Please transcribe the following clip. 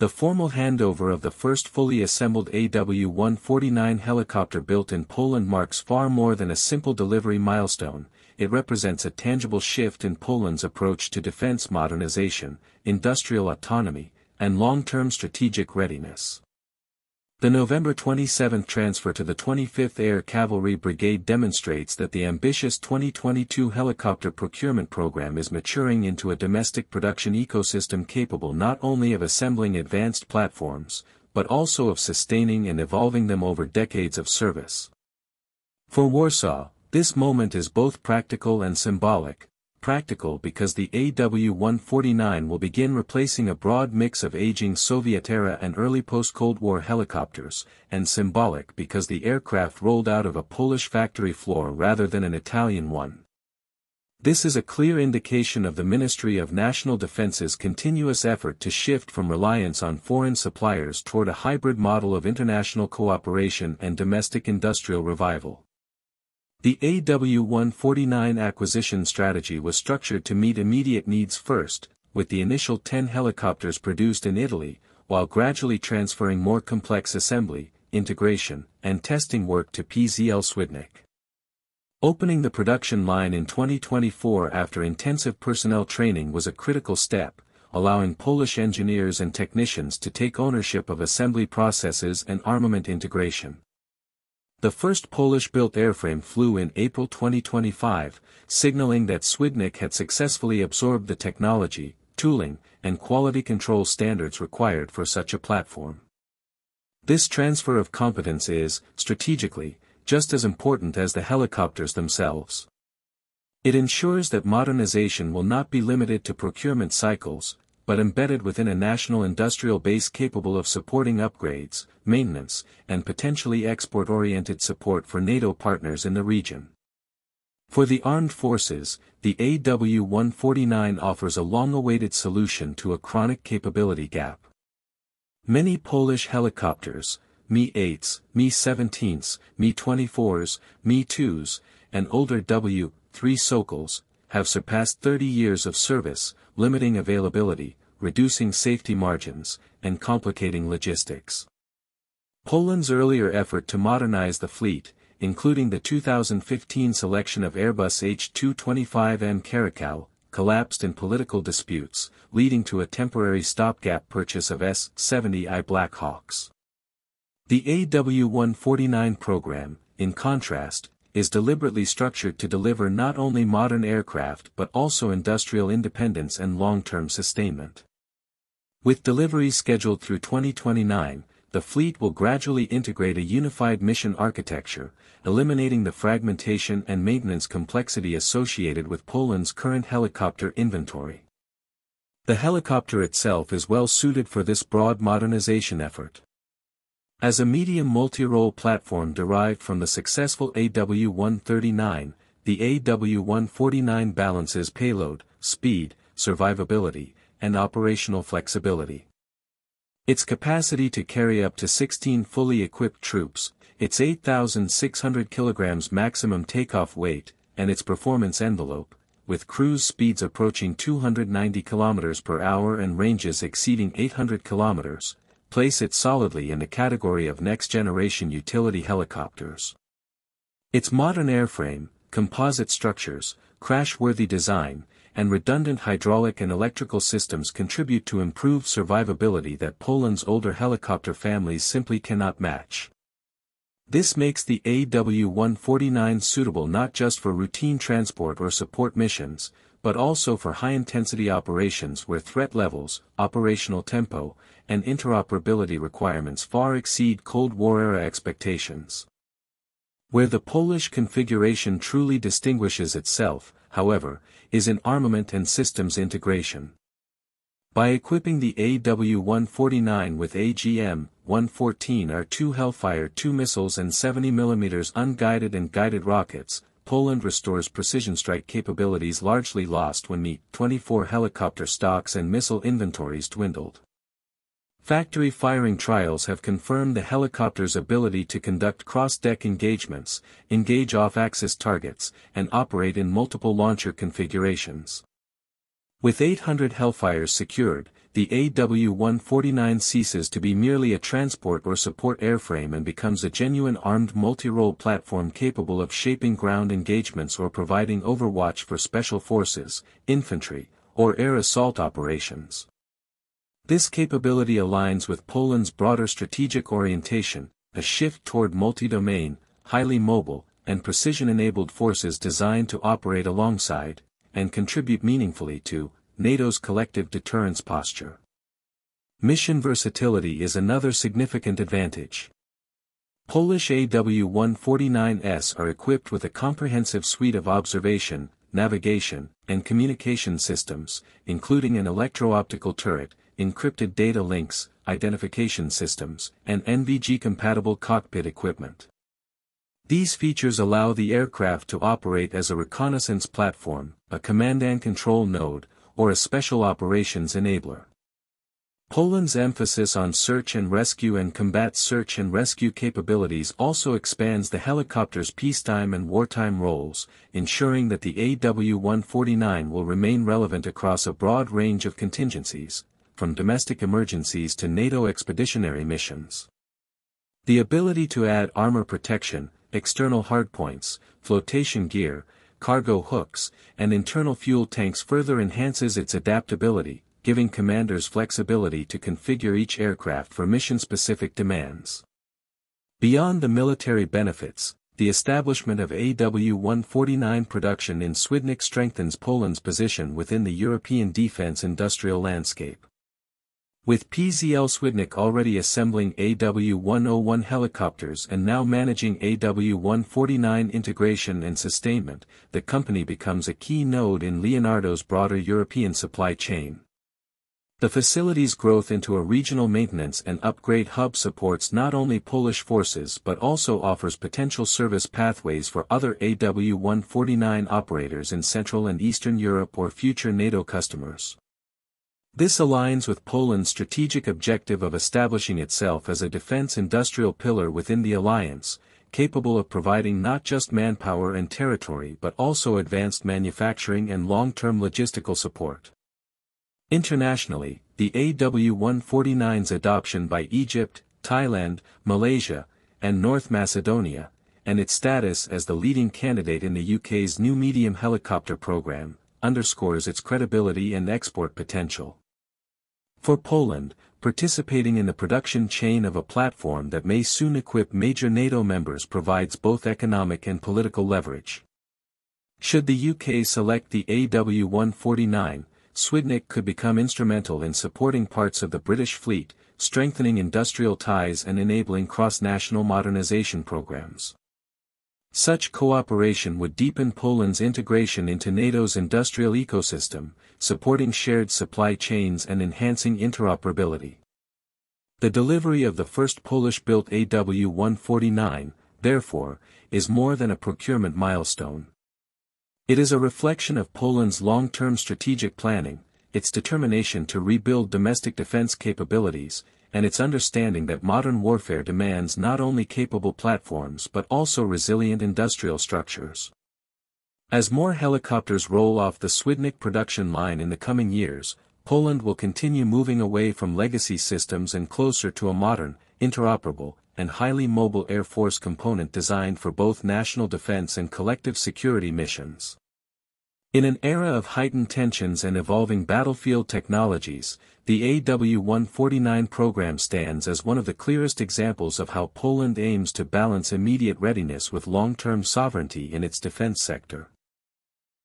The formal handover of the first fully assembled AW149 helicopter built in Poland marks far more than a simple delivery milestone. It represents a tangible shift in Poland's approach to defense modernization, industrial autonomy, and long-term strategic readiness. The November 27 transfer to the 25th Air Cavalry Brigade demonstrates that the ambitious 2022 helicopter procurement program is maturing into a domestic production ecosystem capable not only of assembling advanced platforms, but also of sustaining and evolving them over decades of service. For Warsaw, this moment is both practical and symbolic. Practical because the AW149 will begin replacing a broad mix of aging Soviet-era and early post-Cold War helicopters, and symbolic because the aircraft rolled out of a Polish factory floor rather than an Italian one. This is a clear indication of the Ministry of National Defense's continuous effort to shift from reliance on foreign suppliers toward a hybrid model of international cooperation and domestic industrial revival. The AW149 acquisition strategy was structured to meet immediate needs first, with the initial 10 helicopters produced in Italy, while gradually transferring more complex assembly, integration, and testing work to PZL Swidnik. Opening the production line in 2024 after intensive personnel training was a critical step, allowing Polish engineers and technicians to take ownership of assembly processes and armament integration. The first Polish-built airframe flew in April 2025, signaling that Swidnik had successfully absorbed the technology, tooling, and quality control standards required for such a platform. This transfer of competence is, strategically, just as important as the helicopters themselves. It ensures that modernization will not be limited to procurement cycles, but embedded within a national industrial base capable of supporting upgrades, maintenance, and potentially export-oriented support for NATO partners in the region. For the armed forces, the AW149 offers a long-awaited solution to a chronic capability gap. Many Polish helicopters, Mi-8s, Mi-17s, Mi-24s, Mi-2s, and older W-3 Sokols, have surpassed 30 years of service, limiting availability, reducing safety margins, and complicating logistics. Poland's earlier effort to modernize the fleet, including the 2015 selection of Airbus H225M Caracal, collapsed in political disputes, leading to a temporary stopgap purchase of S-70i Blackhawks. The AW149 program, in contrast, is deliberately structured to deliver not only modern aircraft but also industrial independence and long-term sustainment. With deliveries scheduled through 2029, the fleet will gradually integrate a unified mission architecture, eliminating the fragmentation and maintenance complexity associated with Poland's current helicopter inventory. The helicopter itself is well suited for this broad modernization effort. As a medium multi-role platform derived from the successful AW139, the AW149 balances payload, speed, survivability, and operational flexibility. Its capacity to carry up to 16 fully equipped troops, its 8,600 kilograms maximum takeoff weight, and its performance envelope, with cruise speeds approaching 290 kilometers per hour and ranges exceeding 800 kilometers, place it solidly in the category of next-generation utility helicopters. Its modern airframe, composite structures, crash-worthy design, and redundant hydraulic and electrical systems contribute to improved survivability that Poland's older helicopter families simply cannot match. This makes the AW149 suitable not just for routine transport or support missions, but also for high-intensity operations where threat levels, operational tempo, and interoperability requirements far exceed Cold War-era expectations. Where the Polish configuration truly distinguishes itself, however, is in armament and systems integration. By equipping the AW149 with AGM-114R2 Hellfire II missiles and 70mm unguided and guided rockets, Poland restores precision strike capabilities largely lost when Mi-24 helicopter stocks and missile inventories dwindled. Factory firing trials have confirmed the helicopter's ability to conduct cross-deck engagements, engage off-axis targets, and operate in multiple launcher configurations. With 800 Hellfires secured, the AW149 ceases to be merely a transport or support airframe and becomes a genuine armed multi-role platform capable of shaping ground engagements or providing overwatch for special forces, infantry, or air assault operations. This capability aligns with Poland's broader strategic orientation, a shift toward multi-domain, highly mobile, and precision-enabled forces designed to operate alongside, and contribute meaningfully to, NATO's collective deterrence posture. Mission versatility is another significant advantage. Polish AW149s are equipped with a comprehensive suite of observation, navigation, and communication systems, including an electro-optical turret, encrypted data links, identification systems, and NVG-compatible cockpit equipment. These features allow the aircraft to operate as a reconnaissance platform, a command and control node, or a special operations enabler. Poland's emphasis on search and rescue and combat search and rescue capabilities also expands the helicopter's peacetime and wartime roles, ensuring that the AW149 will remain relevant across a broad range of contingencies, from domestic emergencies to NATO expeditionary missions. The ability to add armor protection, external hardpoints, flotation gear, cargo hooks, and internal fuel tanks further enhances its adaptability, giving commanders flexibility to configure each aircraft for mission-specific demands. Beyond the military benefits, the establishment of AW149 production in Swidnik strengthens Poland's position within the European defense industrial landscape. With PZL Swidnik already assembling AW101 helicopters and now managing AW149 integration and sustainment, the company becomes a key node in Leonardo's broader European supply chain. The facility's growth into a regional maintenance and upgrade hub supports not only Polish forces but also offers potential service pathways for other AW149 operators in Central and Eastern Europe or future NATO customers. This aligns with Poland's strategic objective of establishing itself as a defense industrial pillar within the alliance, capable of providing not just manpower and territory but also advanced manufacturing and long-term logistical support. Internationally, the AW149's adoption by Egypt, Thailand, Malaysia, and North Macedonia, and its status as the leading candidate in the UK's new medium helicopter program, underscores its credibility and export potential. For Poland, participating in the production chain of a platform that may soon equip major NATO members provides both economic and political leverage. Should the UK select the AW149, Swidnik could become instrumental in supporting parts of the British fleet, strengthening industrial ties and enabling cross-national modernization programs. Such cooperation would deepen Poland's integration into NATO's industrial ecosystem, supporting shared supply chains and enhancing interoperability. The delivery of the first Polish-built AW149, therefore, is more than a procurement milestone. It is a reflection of Poland's long-term strategic planning, its determination to rebuild domestic defense capabilities, and its understanding that modern warfare demands not only capable platforms but also resilient industrial structures. As more helicopters roll off the Swidnik production line in the coming years, Poland will continue moving away from legacy systems and closer to a modern, interoperable, and highly mobile Air Force component designed for both national defense and collective security missions. In an era of heightened tensions and evolving battlefield technologies, the AW149 program stands as one of the clearest examples of how Poland aims to balance immediate readiness with long-term sovereignty in its defense sector.